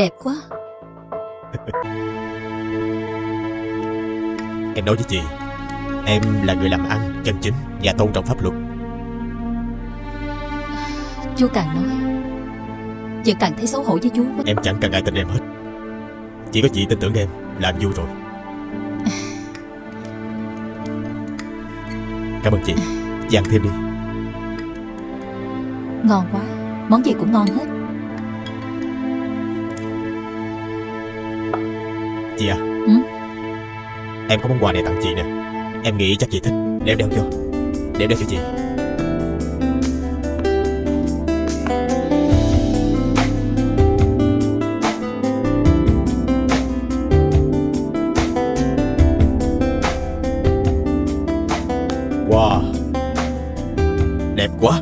đẹp quá. Em nói với chị, em là người làm ăn chân chính và tôn trọng pháp luật. Chú càng nói giờ càng thấy xấu hổ với chú quá. Em chẳng cần ai tin em hết, chỉ có chị tin tưởng em làm vui rồi. Cảm ơn chị. Chị ăn thêm đi. Ngon quá, món gì cũng ngon hết. Chị à, ừ? Em có món quà này tặng chị nè. Em nghĩ chắc chị thích. Để em đeo cho. Để em đeo cho chị. Wow, đẹp quá.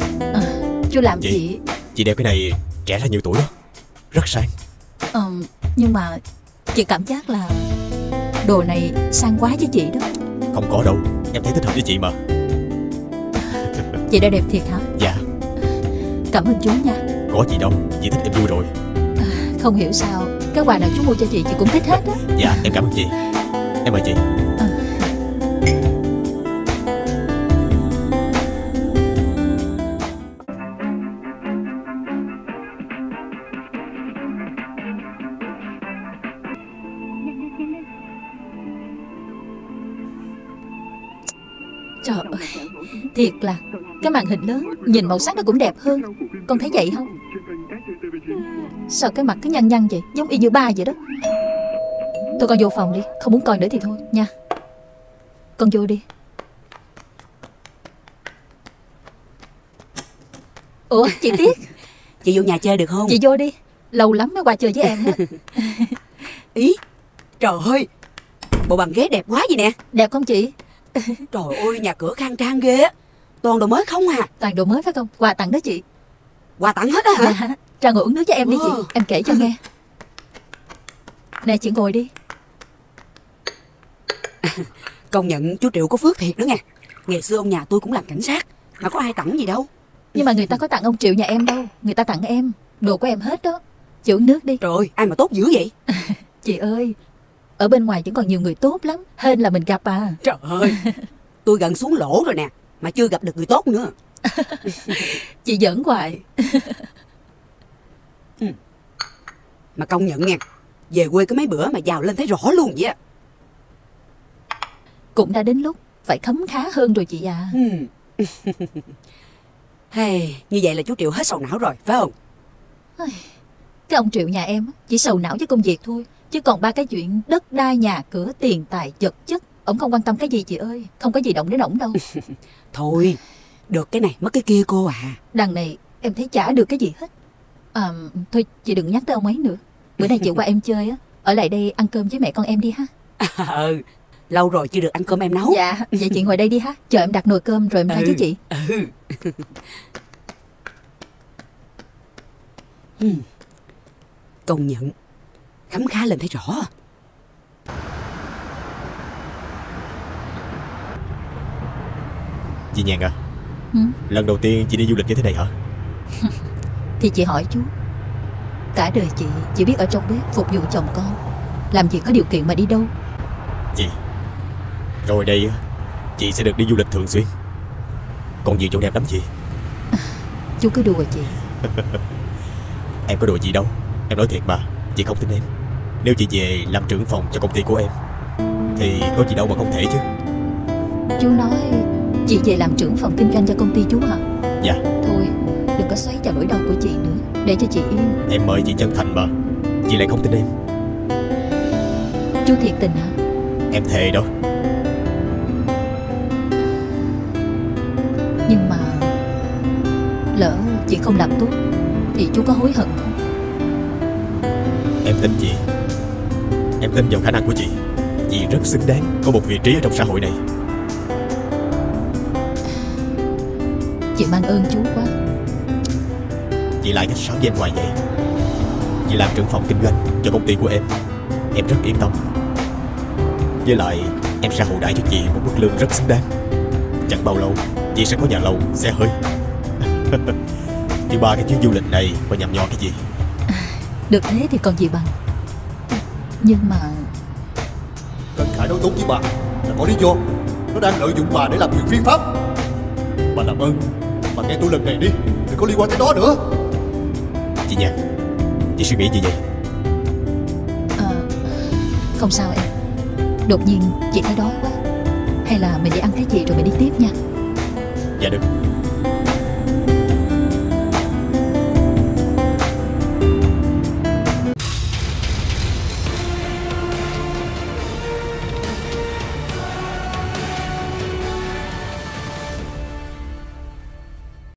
Chú làm chị. Chị đeo cái này trẻ ra nhiều tuổi đó. Rất sang. Nhưng mà chị cảm giác là đồ này sang quá với chị đó. Không có đâu, em thấy thích hợp với chị mà. Chị đã đẹp thiệt hả? Dạ. Cảm ơn chú nha. Có gì đâu, chị thích em vui rồi. Không hiểu sao cái quà nào chú mua cho chị cũng thích hết đó. Dạ, em cảm ơn chị. Em mời chị. Trời ơi, thiệt là cái màn hình lớn nhìn màu sắc nó cũng đẹp hơn. Con thấy vậy không? Sao cái mặt cứ nhăn nhăn vậy, giống y như ba vậy đó. Thôi con vô phòng đi, không muốn coi nữa thì thôi nha. Con vô đi. Ủa chị Tiết, chị vô nhà chơi được không? Chị vô đi, lâu lắm mới qua chơi với em đó. Ý, trời ơi, bộ bàn ghế đẹp quá vậy nè. Đẹp không chị? Trời ơi, nhà cửa khang trang ghê á. Toàn đồ mới không à? Toàn đồ mới phải không? Quà tặng đó chị. Quà tặng hết á hả? Dạ. Ra ngồi uống nước với em đi chị. Em kể cho nghe. Nè chị ngồi đi. Công nhận chú Triệu có phước thiệt đó nghe. Ngày xưa ông nhà tôi cũng làm cảnh sát, mà có ai tặng gì đâu. Nhưng mà người ta có tặng ông Triệu nhà em đâu. Người ta tặng em. Đồ của em hết đó. Chị uống nước đi. Trời, ai mà tốt dữ vậy. Chị ơi, ở bên ngoài vẫn còn nhiều người tốt lắm, hên là mình gặp à. Trời ơi, tôi gần xuống lỗ rồi nè, mà chưa gặp được người tốt nữa. Chị giỡn hoài. Mà công nhận nha, về quê có mấy bữa mà giàu lên thấy rõ luôn vậy. Cũng đã đến lúc phải khấm khá hơn rồi chị à. Hey, như vậy là chú Triệu hết sầu não rồi, phải không? Cái ông Triệu nhà em chỉ sầu não với công việc thôi, chứ còn ba cái chuyện đất đai, nhà cửa, tiền tài, vật chất, ổng không quan tâm cái gì chị ơi. Không có gì động đến ổng đâu. Thôi, được cái này mất cái kia cô à. Đằng này em thấy chả được cái gì hết. Thôi chị đừng nhắc tới ông ấy nữa. Bữa nay chị qua em chơi á, ở lại đây ăn cơm với mẹ con em đi ha. Lâu rồi chưa được ăn cơm em nấu. Dạ, vậy chị ngồi đây đi ha. Chờ em đặt nồi cơm rồi em ra với chị. Công nhận khám khá lên thấy rõ. Chị Nhàn à, lần đầu tiên chị đi du lịch như thế này hả? Thì chị hỏi chú, cả đời chị chỉ biết ở trong bếp phục vụ chồng con, làm gì có điều kiện mà đi đâu. Chị, rồi đây chị sẽ được đi du lịch thường xuyên. Còn nhiều chỗ đẹp lắm chị. Chú cứ đùa chị. Em có đùa chị đâu, em nói thiệt mà. Chị không tin em. Nếu chị về làm trưởng phòng cho công ty của em thì có gì đâu mà không thể chứ. Chú nói chị về làm trưởng phòng kinh doanh cho công ty chú hả? Dạ. Thôi đừng có xoáy vào nỗi đau của chị nữa, để cho chị yên. Em mời chị chân thành mà chị lại không tin em. Chú thiệt tình hả? Em thề đó. Nhưng mà lỡ chị không làm tốt thì chú có hối hận không? Em tin chị. Em tin vào khả năng của chị. Chị rất xứng đáng có một vị trí ở trong xã hội này. Chị mang ơn chú quá. Chị lại khách sáo với em hoài vậy. Chị làm trưởng phòng kinh doanh cho công ty của em, em rất yên tâm. Với lại em sẽ hậu đãi cho chị một mức lương rất xứng đáng. Chẳng bao lâu chị sẽ có nhà lầu, xe hơi. Chứ ba cái chuyến du lịch này mà nhằm nhò cái gì. Được thế thì còn gì bằng. Nhưng mà Cần Khải nói tốt với bà là có lý do. Nó đang lợi dụng bà để làm chuyện phi pháp. Bà làm ơn bà nghe tôi lần này đi, đừng có liên quan tới đó nữa. Chị Nhã, chị suy nghĩ gì vậy? Không sao em. Đột nhiên chị thấy đói quá. Hay là mình đi ăn cái gì rồi mình đi tiếp nha. Dạ được.